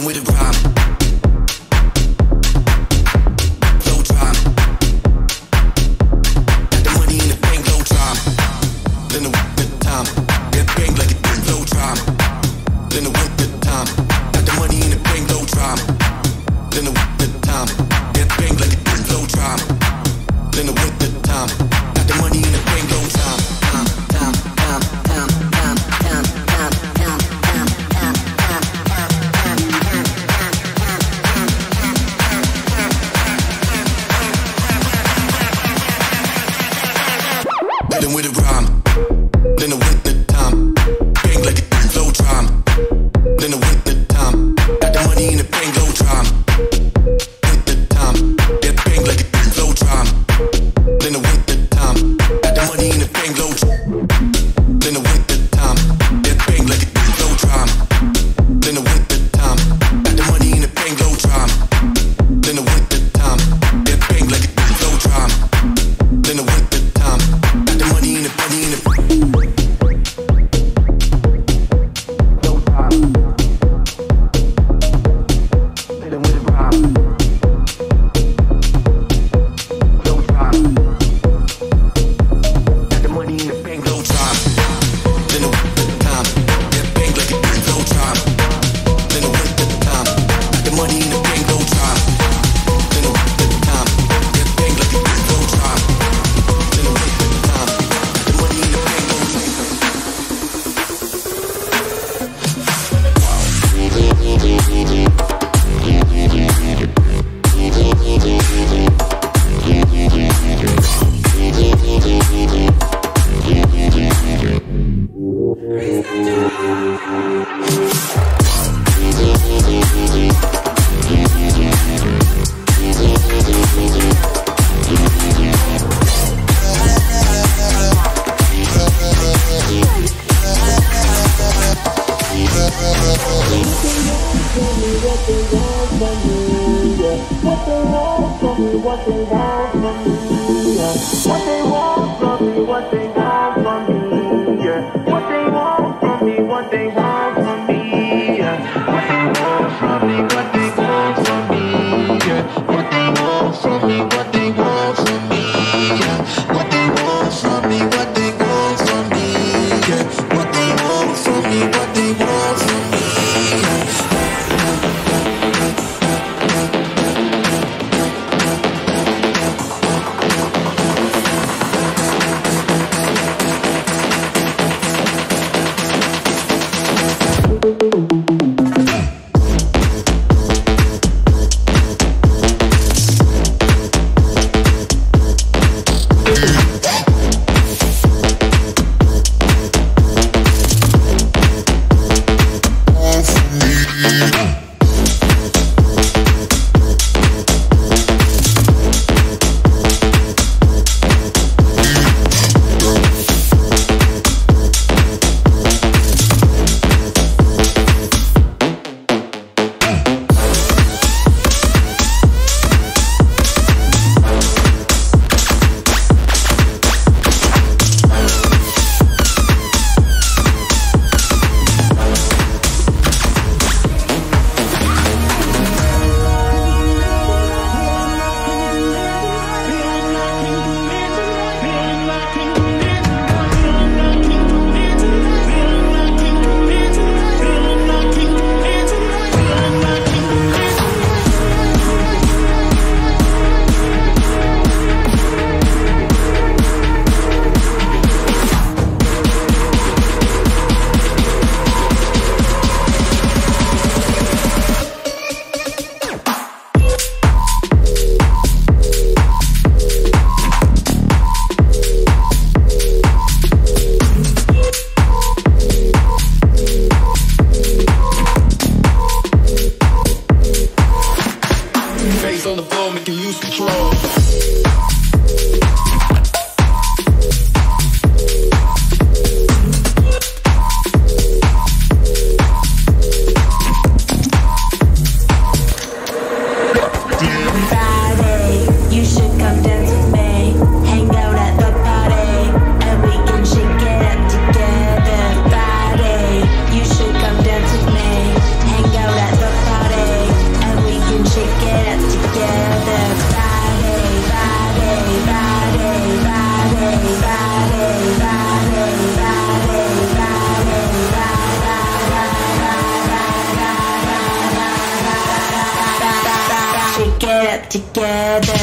Killing with a rhyme. together.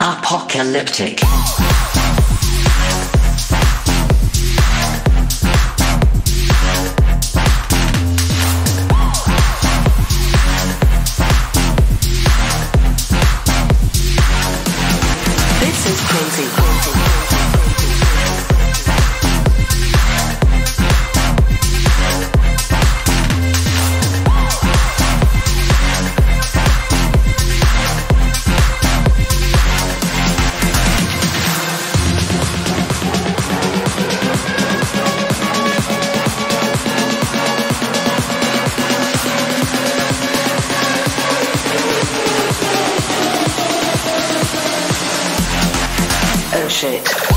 Apocalyptic. shit.